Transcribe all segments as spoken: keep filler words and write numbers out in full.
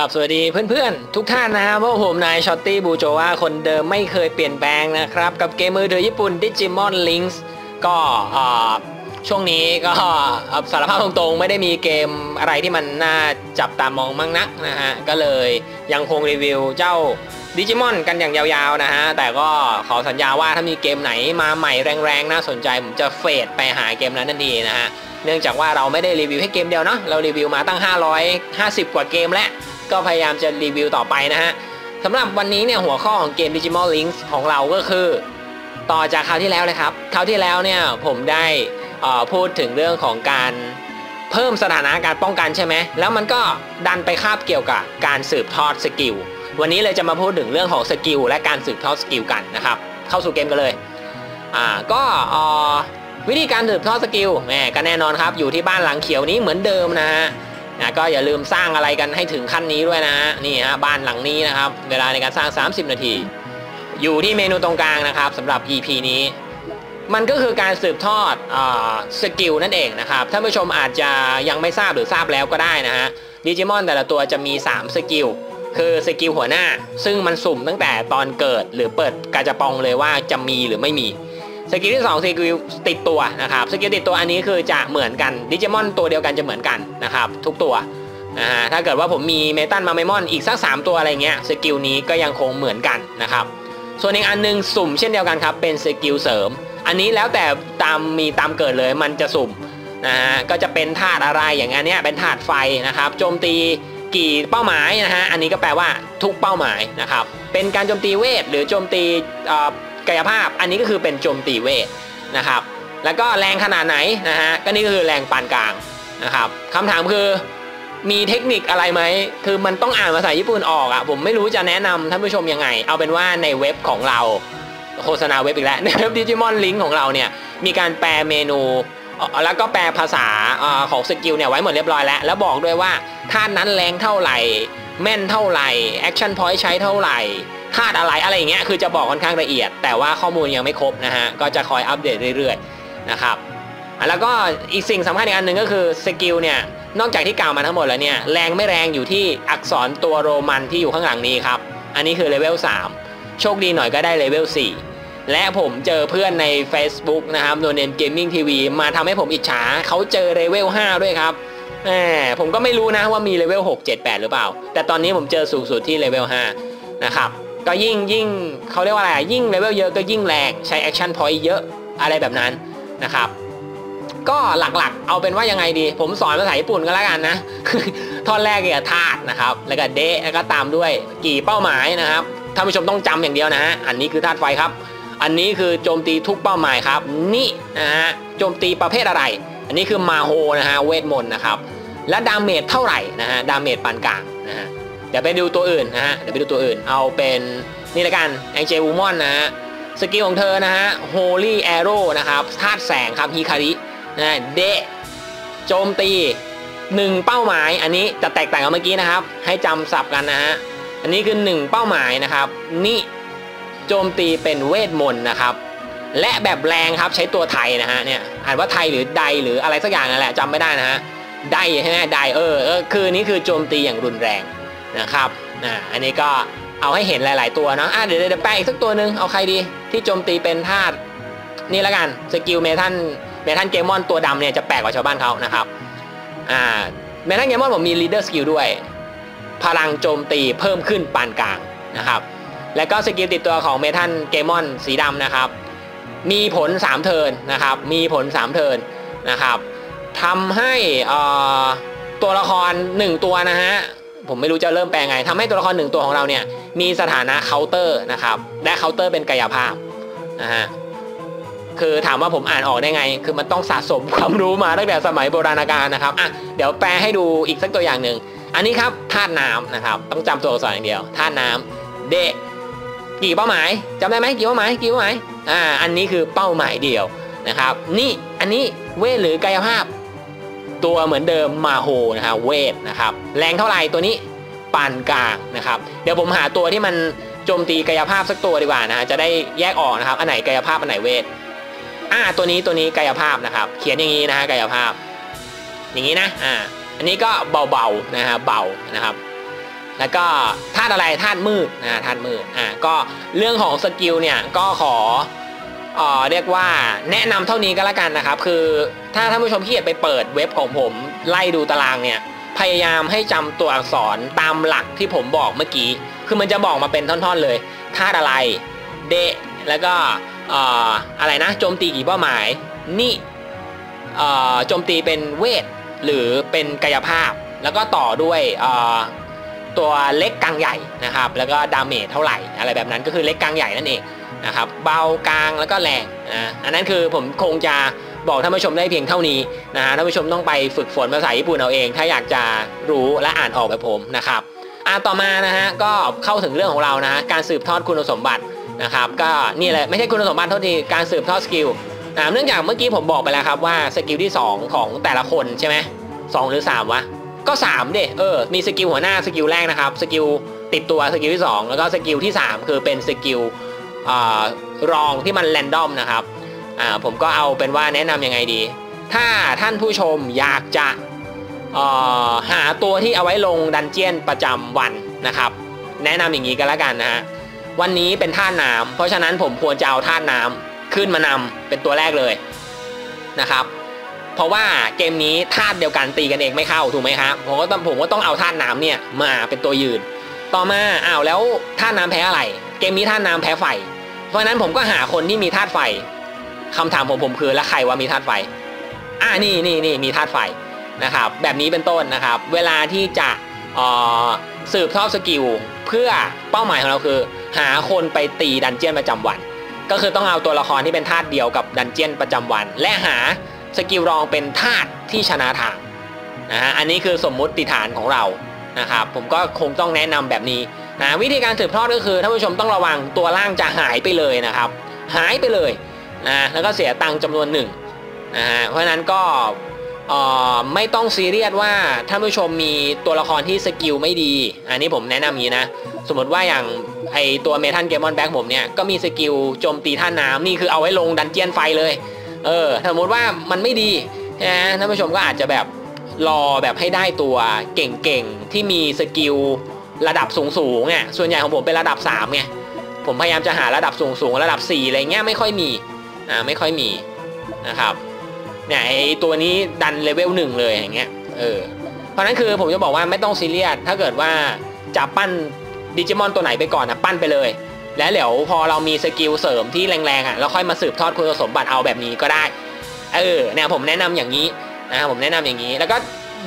กับสวัสดีเพื่อนๆทุกท่านนะครับพวกผมนายช็อตตี้บูโจวาคนเดิมไม่เคยเปลี่ยนแปลงนะครับกับเกมมือถือญี่ปุ่น Digimon LinkZ ก็ช่วงนี้ก็สารภาพตรงๆไม่ได้มีเกมอะไรที่มันน่าจับตามองมั่งนักนะฮะก็เลยยังคงรีวิวเจ้า Digimon กันอย่างยาวๆนะฮะแต่ก็ขอสัญญาว่าถ้ามีเกมไหนมาใหม่แรงๆน่าสนใจผมจะเฟดไปหาเกมนั้นทันทีนะฮะเนื่องจากว่าเราไม่ได้รีวิวให้เกมเดียวเนาะเรารีวิวมาตั้งห้าร้อยห้าสิบกว่าเกมแล้วก็พยายามจะรีวิวต่อไปนะฮะสำหรับวันนี้เนี่ยหัวข้อของเกม Digimon LinkZ ของเราก็คือต่อจากคราวที่แล้วเลยครับคราวที่แล้วเนี่ยผมได้พูดถึงเรื่องของการเพิ่มสถานะการป้องกันใช่ไหมแล้วมันก็ดันไปคาบเกี่ยวกับการสืบทอดสกิลวันนี้เลยจะมาพูดถึงเรื่องของสกิลและการสืบทอดสกิลกันนะครับเข้าสู่เกมกันเลยอ่าก็วิธีการสืบทอดสกิลแหมก็แน่นอนครับอยู่ที่บ้านหลังเขียวนี้เหมือนเดิมนะฮะนะก็อย่าลืมสร้างอะไรกันให้ถึงขั้นนี้ด้วยนะฮะนี่ฮะบ้านหลังนี้นะครับเวลาในการสร้างสามสิบนาทีอยู่ที่เมนูตรงกลางนะครับสำหรับ อี พี นี้มันก็คือการสืบทอดสกิลนั่นเองนะครับท่านผู้ชมอาจจะยังไม่ทราบหรือทราบแล้วก็ได้นะฮะดิจิมอนแต่ละตัวจะมีสามสกิลคือสกิลหัวหน้าซึ่งมันสุ่มตั้งแต่ตอนเกิดหรือเปิดกาชาปองเลยว่าจะมีหรือไม่มีสกิลที่สองสกิลติดตัวนะครับสกิลติดตัวอันนี้คือจะเหมือนกันดิจิมอนตัวเดียวกันจะเหมือนกันนะครับทุกตัวนะฮะถ้าเกิดว่าผมมีเมตันมาเมมอนอีกสักสามตัวอะไรเงี้ยสกิลนี้ก็ยังคงเหมือนกันนะครับส่วนอีกอันนึงสุ่มเช่นเดียวกันครับเป็นสกิลเสริมอันนี้แล้วแต่ตามมีตามเกิดเลยมันจะสุ่มนะฮะก็จะเป็นธาตุอะไรอย่างเงี้ยเป็นธาตุไฟนะครับโจมตีกี่เป้าหมายนะฮะอันนี้ก็แปลว่าทุกเป้าหมายนะครับเป็นการโจมตีเวทหรือโจมตีกายภาพอันนี้ก็คือเป็นโจมตีเวทนะครับแล้วก็แรงขนาดไหนนะฮะก็นี่ก็คือแรงปานกลางนะครับคำถามคือมีเทคนิคอะไรไหมคือมันต้องอ่านภาษาญี่ปุ่นออกอ่ะผมไม่รู้จะแนะนำท่านผู้ชมยังไงเอาเป็นว่าในเว็บของเราโฆษณาเว็บอีกแล้วในเว็บ Digimon LinkZ ของเราเนี่ยมีการแปลเมนูแล้วก็แปลภาษาของสกิลเนี่ยไว้หมดเรียบร้อยแล้วแล้วบอกด้วยว่าท่านั้นแรงเท่าไหร่แม่นเท่าไหร่แอคชั่นพอยต์ใช้เท่าไหร่ธาตุอะไรอะไรอย่างเงี้ยคือจะบอกค่อนข้างละเอียดแต่ว่าข้อมูลยังไม่ครบนะฮะก็จะคอยอัปเดตเรื่อยๆนะครับแล้วก็อีกสิ่งสำคัญอีกอันหนึ่งก็คือสกิลเนี่ยนอกจากที่กล่าวมาทั้งหมดแล้วเนี่ยแรงไม่แรงอยู่ที่อักษรตัวโรมันที่อยู่ข้างหลังนี้ครับอันนี้คือเลเวลสามโชคดีหน่อยก็ได้เลเวลสี่และผมเจอเพื่อนใน Facebook นะครับโนเนมเกมมิ่งทีวีมาทำให้ผมอิจฉาเขาเจอเลเวลห้าด้วยครับแหมผมก็ไม่รู้นะว่ามีเลเวลหก เจ็ด แปดหรือเปล่าแต่ตอนนี้ผมเจอสูงสุดที่เลเวลห้านะครับก็ยิ่งยิ่งเขาเรียกว่าอะไรยิ่งเลเวลเยอะก็ยิ่งแรงใช้แอคชั่นพอยต์เยอะอะไรแบบนั้นนะครับก็หลักๆเอาเป็นว่ายังไงดีผมสอนภาษาญี่ปุ่นก็แล้วกันนะท่อนแรกเนี่ยธาตุนะครับแล้วก็เดะแล้วก็ตามด้วยกี่เป้าหมายนะครับท่านผู้ชมต้องจำอย่างเดียวนะฮะอันนี้คือธาตุไฟครับอันนี้คือโจมตีทุกเป้าหมายครับนี่นะฮะโจมตีประเภทอะไรอันนี้คือมาโฮนะฮะเวทมนต์นะครับและดาเมจเท่าไหร่นะฮะดาเมจปานกลางนะฮะเดี๋ยวไปดูตัวอื่นนะฮะเดี๋ยวไปดูตัวอื่นเอาเป็นนี่ละกันแองเจลูมอนนะฮะสกิลของเธอนะฮะโฮลี่แอโร่นะครับธาตุแสงครับฮิคารินะเดะโจมตีหนึ่งเป้าหมายอันนี้จะแตกต่างกับเมื่อกี้นะครับให้จำสับกันนะฮะอันนี้คือหนึ่งเป้าหมายนะครับนี่โจมตีเป็นเวทมนต์นะครับและแบบแรงครับใช้ตัวไทยนะฮะเนี่ยอ่านว่าไทยหรือไดหรืออะไรสักอย่างนั่นแหละจำไม่ได้นะฮะไดใช่ไหมไดเออเออคือนี้คือโจมตีอย่างรุนแรงนะครับนะอันนี้ก็เอาให้เห็นหลายๆตัวเนาะอ่ะเดี๋ยวเดี๋ยวแปลอีกสักตัวหนึ่งเอาใครดีที่โจมตีเป็นธาตุนี่ละกันสกิลเมทัลเมทัลเกมมอนตัวดำเนี่ยจะแปลกกว่าชาวบ้านเขานะครับอ่าเมทัลเกมมอนผมมีลีดเดอร์สกิลด้วยพลังโจมตีเพิ่มขึ้นปานกลางนะครับแล้วก็สกิลติดตัวของเมทัลเกมมอนสีดำนะครับมีผลสามเทิร์นนะครับมีผลสามเทิร์นนะครับทำให้อ่าตัวละครหนึ่งตัวนะฮะผมไม่รู้จะเริ่มแปลไงทำให้ตัวละครหนึ่งตัวของเราเนี่ยมีสถานะเคาน์เตอร์นะครับและเคาน์เตอร์เป็นกายภาพนะฮะคือถามว่าผมอ่านออกได้ไงคือมันต้องสะสมความรู้มาตั้งแต่สมัยโบราณกาลนะครับอ่ะเดี๋ยวแปลให้ดูอีกสักตัวอย่างหนึ่งอันนี้ครับธาตุน้ำนะครับต้องจำตัวอักษรอย่างเดียวธาตุน้ำเดะกี่เป้าหมายจำได้ไหมกี่เป้าหมายกี่เป้าหมายอ่าอันนี้คือเป้าหมายเดียวนะครับนี่อันนี้เวทหรือกายภาพตัวเหมือนเดิมมาโฮนะฮะเวทนะครับแรงเท่าไหร่ตัวนี้ปานกลางนะครับเดี๋ยวผมหาตัวที่มันโจมตีกายภาพสักตัวดีกว่านะฮะจะได้แยกออกนะครับอันไหนกายภาพอันไหนเวทอ่าตัวนี้ตัวนี้กายภาพนะครับเขียนอย่างนี้นะฮะกายภาพอย่างนี้นะอ่าอันนี้ก็เบาๆนะฮะเบานะครับ แล้วก็ธาตุอะไรธาตุมืดนะธาตุมืดอ่ะก็เรื่องของสกิลเนี่ยก็ขอเอ่อเรียกว่าแนะนำเท่านี้ก็แล้วกันนะครับคือถ้าท่านผู้ชมขี้เกียจไปเปิดเว็บของผมไล่ดูตารางเนี่ยพยายามให้จำตัวอักษรตามหลักที่ผมบอกเมื่อกี้คือมันจะบอกมาเป็นท่อนๆเลยธาตุอะไรเดะแล้วก็เอ่ออะไรนะโจมตีกี่เป้าหมายนี่เอ่อโจมตีเป็นเวทหรือเป็นกายภาพแล้วก็ต่อด้วยเอ่อตัวเล็กกลางใหญ่นะครับแล้วก็ดาเมจเท่าไหร่อะไรแบบนั้นก็คือเล็กกลางใหญ่นั่นเองนะครับเบากลางแล้วก็แรงนะอันนั้นคือผมคงจะบอกท่านผู้ชมได้เพียงเท่านี้นะฮะท่านผู้ชมต้องไปฝึกฝนภาษาญี่ปุ่นเอาเองถ้าอยากจะรู้และอ่านออกแบบผมนะครับอ่ะต่อมานะฮะก็เข้าถึงเรื่องของเรานะฮะการสืบทอดคุณสมบัตินะครับก็นี่แหละไม่ใช่คุณสมบัติเท่าที่การสืบทอดสกิลนะเนื่องจากเมื่อกี้ผมบอกไปแล้วครับว่าสกิลที่สองของแต่ละคนใช่ไหมสองหรือสามวะก็สามดิเออมีสกิลหัวหน้าสกิลแรกนะครับสกิลติดตัวสกิลที่สองแล้วก็สกิลที่สามคือเป็นสกิลรองที่มันแรนดอมนะครับผมก็เอาเป็นว่าแนะนำยังไงดีถ้าท่านผู้ชมอยากจะหาตัวที่เอาไว้ลงดันเจียนประจำวันนะครับแนะนำอย่างนี้ก็แล้วกันนะฮะวันนี้เป็นท่าน้ำเพราะฉะนั้นผมควรจะเอาท่าน้ำขึ้นมานำเป็นตัวแรกเลยนะครับเพราะว่าเกมนี้ธาตุเดียวกันตีกันเองไม่เข้าถูกไหมครับผมก็ต้องผมก็ต้องเอาธาตุน้ำเนี่ยมาเป็นตัวยืนต่อมาอ้าวแล้วธาตุน้ำแพ้อะไรเกมนี้ธาตุน้ำแพ้ไฟเพราะฉะนั้นผมก็หาคนที่มีธาตุไฟคำถามผมผมคือแล้วใครว่ามีธาตุไฟอ่านี่นี่นี่มีธาตุไฟนะครับแบบนี้เป็นต้นนะครับเวลาที่จะสืบทอดสกิลเพื่อเป้าหมายของเราคือหาคนไปตีดันเจี้ยนประจำวันก็คือต้องเอาตัวละครที่เป็นธาตุเดียวกับดันเจี้ยนประจำวันและหาสกิลรองเป็นธาตุที่ชนะทางนะฮะอันนี้คือสมมุติฐานของเรานะครับผมก็คงต้องแนะนำแบบนี้นะวิธีการสืบทอดก็คือท่านผู้ชมต้องระวังตัวล่างจะหายไปเลยนะครับหายไปเลยนะแล้วก็เสียตังค์จำนวนหนึ่งนะฮะเพราะฉะนั้นก็ไม่ต้องซีเรียสว่าท่านผู้ชมมีตัวละครที่สกิลไม่ดีอันนี้ผมแนะนำอย่างนี้นะสมมติว่าอย่างไอตัวเมทัลเกมอนแบ็กผมเนี่ยก็มีสกิลโจมตีท่าน้ำนี่คือเอาไว้ลงดันเจียนไฟเลยเออสมมติว่ามันไม่ดีนะท่านผู้ชมก็อาจจะแบบรอแบบให้ได้ตัวเก่งๆที่มีสกิลระดับสูงๆเนี่ยส่วนใหญ่ของผมเป็นระดับสามไงผมพยายามจะหาระดับสูงๆระดับสี่อะไรเงี้ยไม่ค่อยมีอ่าไม่ค่อยมีนะครับเนี่ยไอตัวนี้ดันเลเวลหนึ่งเลยอย่างเงี้ยเออเพราะนั้นคือผมจะบอกว่าไม่ต้องซีเรียสถ้าเกิดว่าจะปั้นดิจิมอนตัวไหนไปก่อนนะปั้นไปเลยแล้วเดี๋ยวพอเรามีสกิลเสริมที่แรงๆอ่ะเราค่อยมาสืบทอดคุณสมบัติเอาแบบนี้ก็ได้เออเนี่ยผมแนะนำอย่างนี้นะผมแนะนำอย่างนี้แล้วก็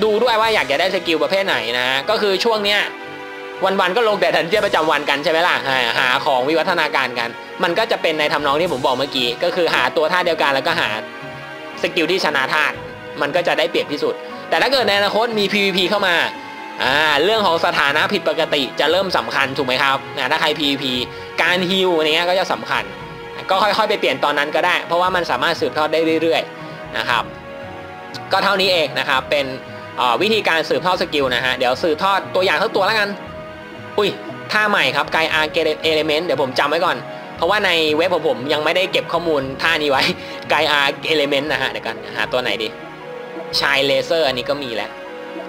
ดูด้วยว่าอยากจะได้สกิลประเภทไหนนะก็คือช่วงเนี้ยวันๆก็ลงแต่ดันเจี้ยนประจำวันกันใช่ไหมล่ะหาของวิวัฒนาการกันมันก็จะเป็นในทำนองที่ผมบอกเมื่อกี้ก็คือหาตัวธาตุเดียวกันแล้วก็หาสกิลที่ชนะธาตุมันก็จะได้เปรียบที่สุดแต่ถ้าเกิดในอนาคตมี พี วี พี เข้ามาอ่าเรื่องของสถานะผิดปกติจะเริ่มสำคัญถูกไหมครับนะถ้าใคร พี วี พี การฮิลอะไรเงี้ยก็จะสำคัญก็ค่อยๆไปเปลี่ยนตอนนั้นก็ได้เพราะว่ามันสามารถสืบทอดได้เรื่อยๆนะครับก็เท่านี้เองนะครับเป็นวิธีการสืบทอดสกิลนะฮะเดี๋ยวสืบทอดตัวอย่างทั้งตัวแล้วกันอุ้ยท่าใหม่ครับไกอาร์เอเลเมนต์เดี๋ยวผมจำไว้ก่อนเพราะว่าในเว็บของผมยังไม่ได้เก็บข้อมูลท่านี้ไว้ไกอาร์เอเลเมนต์นะฮะเดี๋ยวกันหาตัวไหนดีชายเลเซอร์อันนี้ก็มีแล้ว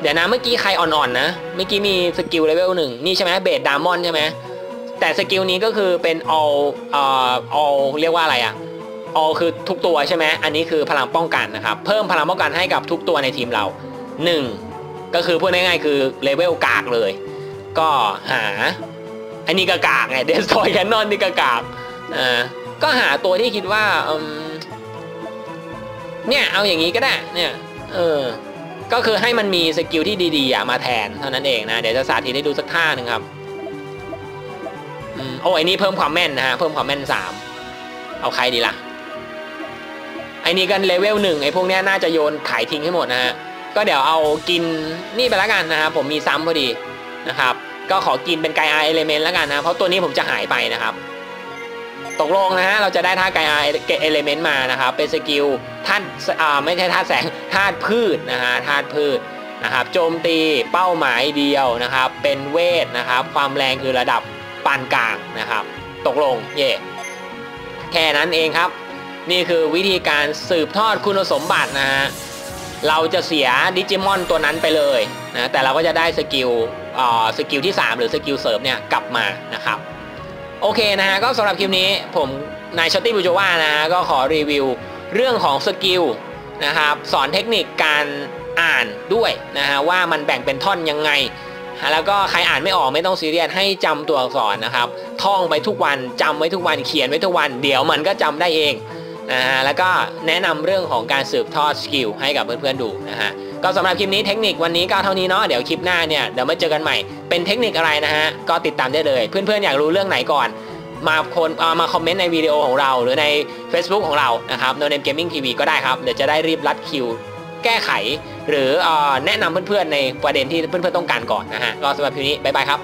เดี๋ยวนะเมื่อกี้ใครอ่อนๆนะเมื่อกี้มีสกิลเลเวลหนึ่งนี่ใช่ไหมเบสดามอนใช่ไหมแต่สกิลนี้ก็คือเป็น all เอ่อ all เรียกว่าอะไรอะ all คือทุกตัวใช่ไหมอันนี้คือพลังป้องกันนะครับเพิ่มพลังป้องกันให้กับทุกตัวในทีมเราหนึ่งก็คือพูดง่ายๆคือเลเวลกากเลยก็หาอันนี้กากาไงเดสทอยแคนนอนนี่กากาอ่าก็หาตัวที่คิดว่าเนี่ยเอาอย่างนี้ก็ได้เนี่ยเออก็คือให้มันมีสกิลที่ดีๆมาแทนเท่านั้นเองนะเดี๋ยวจะสาธิตให้ดูสักท่าหนึ่งครับโอ้ไอ้นี่เพิ่มความแม่นนะฮะเพิ่มความแม่นสามเอาใครดีล่ะไอ้นี่กันเลเวลหนึ่งไอ้พวกเนี้ยน่าจะโยนขายทิ้งให้หมดนะฮะก็เดี๋ยวเอากินนี่ไปแล้วกันนะครับผมมีซ้ำพอดีนะครับก็ขอกินเป็นไกอาร์เอเลเมนต์แล้วกันนะเพราะตัวนี้ผมจะหายไปนะครับตกลงนะฮะเราจะได้ธาตุไกอาร์เอเลเมนต์มานะครับเป็นสกิลธาตุอ่าไม่ใช่ธาตุแสงธาตุพืชนะฮะธาตุพืชนะครับโจมตีเป้าหมายเดียวนะครับเป็นเวทนะครับความแรงคือระดับปานกลางนะครับตกลงเย่ yeah. แค่นั้นเองครับนี่คือวิธีการสืบทอดคุณสมบัตินะฮะเราจะเสียดิจิมอนตัวนั้นไปเลยนะแต่เราก็จะได้สกิล สกิลที่สามหรือสกิลเสริมเนี่ยกลับมานะครับโอเคนะฮะก็สำหรับคลิปนี้ผมนายชอตตี้บูโจวานะฮะก็ขอรีวิวเรื่องของสกิลนะครับสอนเทคนิคการอ่านด้วยนะฮะว่ามันแบ่งเป็นท่อนยังไงแล้วก็ใครอ่านไม่ออกไม่ต้องซีเรียสให้จำตัวอักษรนะครับท่องไปทุกวันจำไว้ทุกวันเขียนไว้ทุกวันเดี๋ยวมันก็จำได้เองนะฮะแล้วก็แนะนำเรื่องของการสืบทอดสกิลให้กับเพื่อนๆดูนะฮะก็สำหรับคลิปนี้เทคนิควันนี้ก็เท่านี้เนาะเดี๋ยวคลิปหน้าเนี่ยเดี๋ยวมาเจอกันใหม่เป็นเทคนิคอะไรนะฮะก็ติดตามได้เลยเพื่อนๆอยากรู้เรื่องไหนก่อนมาคนมาคอมเมนต์ในวิดีโอของเราหรือใน Facebook ของเรานะครับ No Name Gaming ที วี ก็ได้ครับเดี๋ยวจะได้รีบรัดคิวแก้ไขหรือแนะนำเพื่อนๆในประเด็นที่เพื่อนๆต้องการก่อนนะฮะก็สำหรับคลิปนี้บ๊ายบายครับ